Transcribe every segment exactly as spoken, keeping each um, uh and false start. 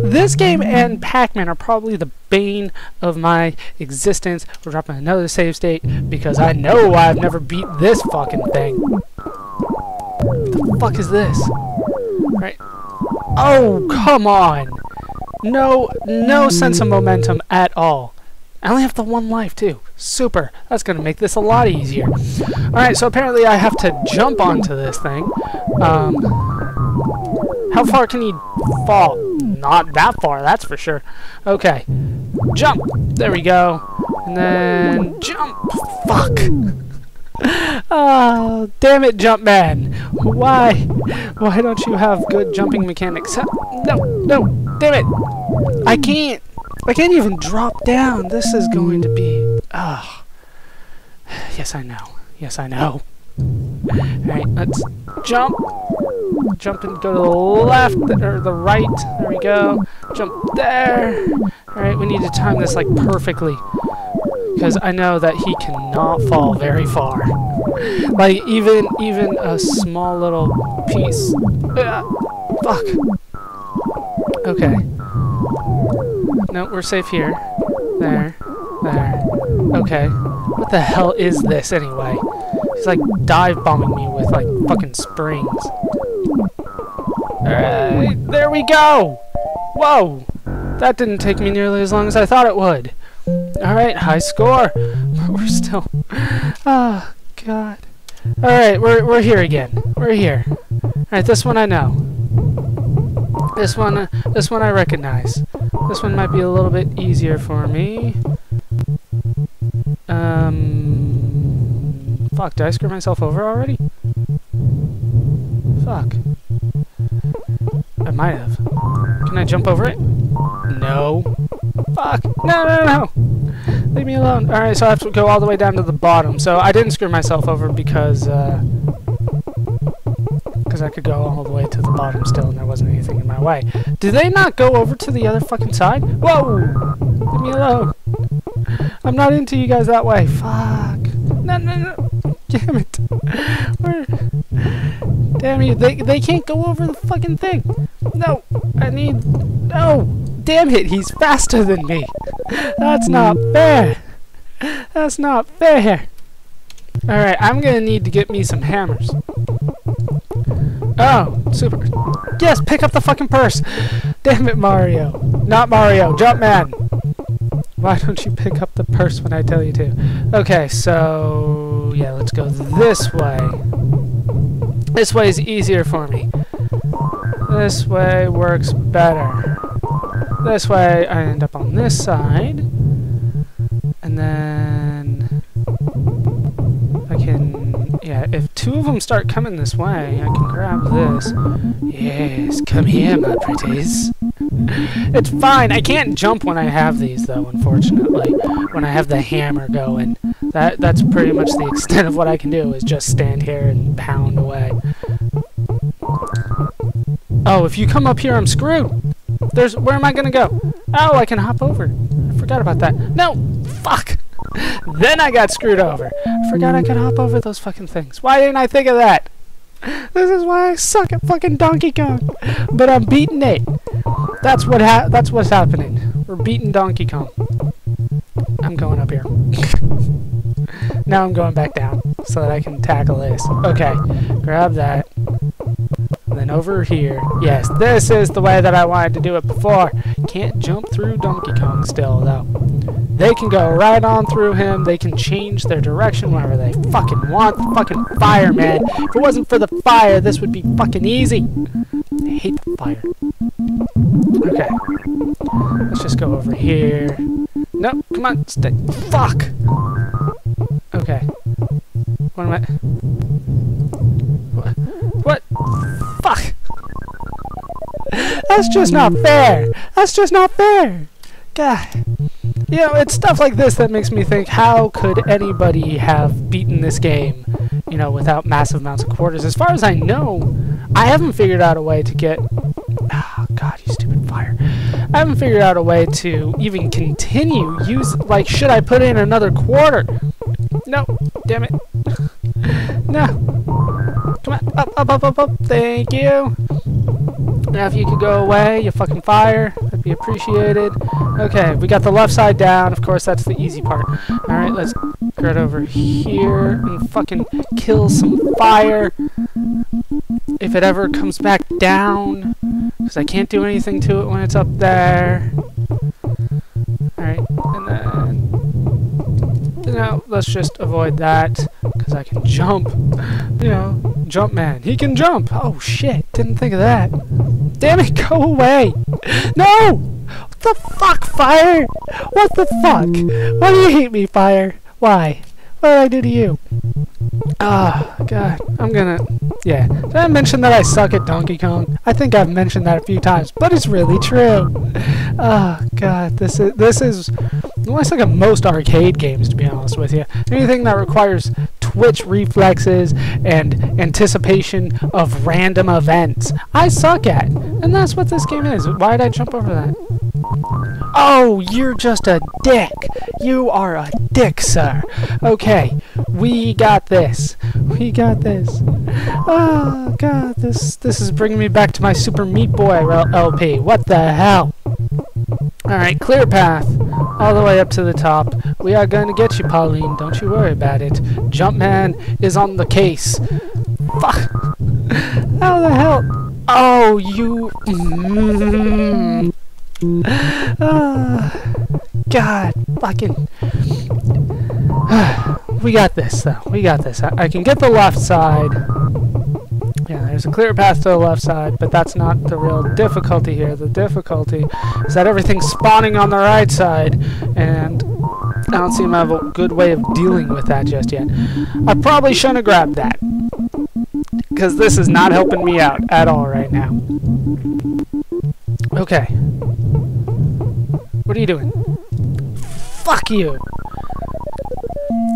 This game and Pac-Man are probably the bane of my existence. We're dropping another save state because I know I've never beat this fucking thing. What the fuck is this? Right. Oh, come on. No, no sense of momentum at all. I only have the one life, too. Super. That's going to make this a lot easier. Alright, so apparently I have to jump onto this thing. Um, how far can you fall? Not that far, that's for sure. Okay. Jump. There we go. And then jump. Fuck. Oh, damn it, Jumpman. Why? Why don't you have good jumping mechanics? No, no. Damn it. I can't. I can't even drop down. This is going to be... Ah. Oh. Yes, I know. Yes, I know. Alright, let's jump. Jump and go to the left, or the right. There we go. Jump there. Alright, we need to time this, like, perfectly. Because I know that he cannot fall very far. Like, even, even a small little piece. Ugh, fuck. Okay. No, we're safe here. There. There. Okay. What the hell is this, anyway? He's, like, dive-bombing me with, like, fucking springs. Alright. There we go! Whoa! That didn't take me nearly as long as I thought it would. Alright, high score. But we're still... Oh, God. Alright, we're, we're here again. We're here. Alright, this one I know. This one, uh, this one I recognize. This one might be a little bit easier for me. Um... Fuck, did I screw myself over already? Fuck. I might have. Can I jump over it? No. Fuck! No, no, no! Leave me alone. Alright, so I have to go all the way down to the bottom. So I didn't screw myself over because, uh... I could go all the way to the bottom still and there wasn't anything in my way. Did they not go over to the other fucking side? Whoa! Leave me alone. I'm not into you guys that way. Fuck. No, no, no. Damn it. We're... Damn you. They, they can't go over the fucking thing. No. I need... No. Damn it. He's faster than me. That's not fair. That's not fair. Alright, I'm gonna need to get me some hammers. Oh, super. Yes, pick up the fucking purse. Damn it, Mario. Not Mario, Jumpman. Why don't you pick up the purse when I tell you to? Okay, so... Yeah, let's go this way. This way is easier for me. This way works better. This way, I end up on this side. And then... I can... Yeah, if two of them start coming this way, I can grab this. Yes, come here, my pretties. It's fine. I can't jump when I have these, though, unfortunately. When I have the hammer going. That, that's pretty much the extent of what I can do, is just stand here and pound away. Oh, if you come up here, I'm screwed. There's... Where am I gonna go? Oh, I can hop over. I forgot about that. No! Fuck! Then I got screwed over. I forgot I could hop over those fucking things. Why didn't I think of that? This is why I suck at fucking Donkey Kong. But I'm beating it. That's what ha that's what's happening. We're beating Donkey Kong. I'm going up here. Now I'm going back down so that I can tackle this. Okay, grab that. And then over here. Yes, this is the way that I wanted to do it before. Can't jump through Donkey Kong still, though. They can go right on through him. They can change their direction whenever they fucking want. The fucking fire, man. If it wasn't for the fire, this would be fucking easy. I hate the fire. Okay. Let's just go over here. Nope, come on. Stay. Fuck! Okay. What am I... What? What? Fuck! That's just not fair! That's just not fair! God. You know, it's stuff like this that makes me think, how could anybody have beaten this game, you know, without massive amounts of quarters? As far as I know, I haven't figured out a way to get... Oh, God, you stupid fire. I haven't figured out a way to even continue use... Like, should I put in another quarter? No. Damn it. No. Come on. Up, up, up, up, up. Thank you. Now if you could go away, you fucking fire, that'd be appreciated. Okay, we got the left side down, of course, that's the easy part. Alright, let's get over here and fucking kill some fire. If it ever comes back down, because I can't do anything to it when it's up there. Alright, and then... Now, let's just avoid that, because I can jump. You know, Jumpman. He can jump! Oh shit, didn't think of that. Damn it, go away! No! What the fuck, fire? What the fuck? Why do you hate me, fire? Why? What did I do to you? Ah, oh, God. I'm gonna... Yeah. Did I mention that I suck at Donkey Kong? I think I've mentioned that a few times, but it's really true. Ah, oh, God. This is... This is... Well, I suck at most arcade games, to be honest with you. Anything that requires... Twitch reflexes and anticipation of random events. I suck at, and that's what this game is. Why did I jump over that? Oh, you're just a dick. You are a dick, sir. Okay, we got this. We got this. Oh God, this this is bringing me back to my Super Meat Boy L P. What the hell? All right, clear path. All the way up to the top. We are going to get you, Pauline. Don't you worry about it. Jumpman is on the case. Fuck. How the hell? Oh, you... Mm. Oh, God. Fucking... We got this, though. We got this. I, I can get the left side. Yeah, there's a clear path to the left side, but that's not the real difficulty here. The difficulty is that everything's spawning on the right side, and I don't seem to have a good way of dealing with that just yet. I probably shouldn't have grabbed that, because this is not helping me out at all right now. Okay. What are you doing? Fuck you!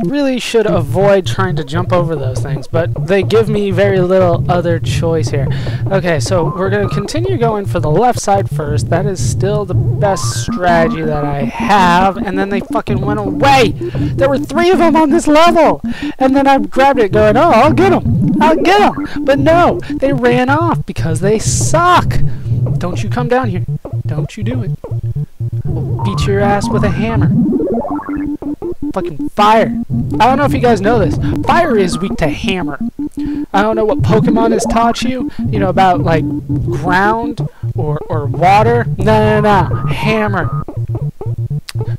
Really should avoid trying to jump over those things, but they give me very little other choice here. Okay, so we're going to continue going for the left side first. That is still the best strategy that I have, and then they fucking went away! There were three of them on this level! And then I grabbed it going, oh, I'll get them! I'll get them! But no, they ran off because they suck! Don't you come down here. Don't you do it. We'll beat your ass with a hammer. Fucking fire. I don't know if you guys know this. Fire is weak to hammer. I don't know what Pokemon has taught you, you know, about like ground or, or water. No, no, no. Hammer.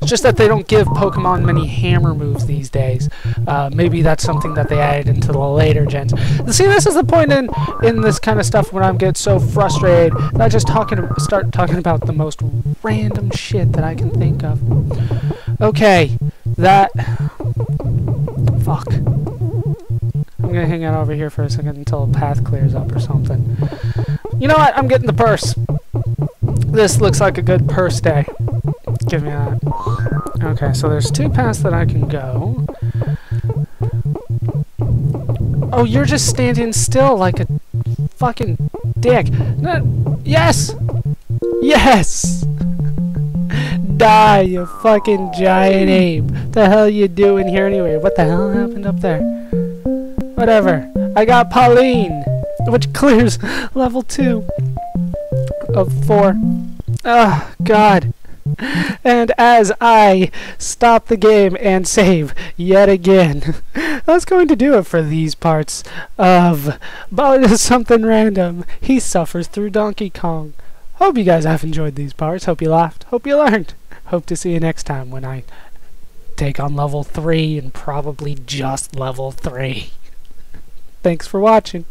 It's just that they don't give Pokemon many hammer moves these days. Uh, maybe that's something that they added into the later gens. See, this is the point in, in this kind of stuff when I get so frustrated that I just talking, start talking about the most random shit that I can think of. Okay. That... Fuck. I'm gonna hang out over here for a second until the path clears up or something. You know what? I'm getting the purse. This looks like a good purse day. Give me that. Okay, so there's two paths that I can go. Oh, you're just standing still like a fucking dick. No, yes! Yes! Die, you fucking giant ape. What the hell you doing here anyway? What the hell happened up there? Whatever. I got Pauline, which clears level two of four. Oh, God. And as I stop the game and save yet again, that's going to do it for these parts of Baller's Something Random. He suffers through Donkey Kong. Hope you guys have enjoyed these parts. Hope you laughed. Hope you learned. Hope to see you next time when I take on level three and probably just level three. Thanks for watching.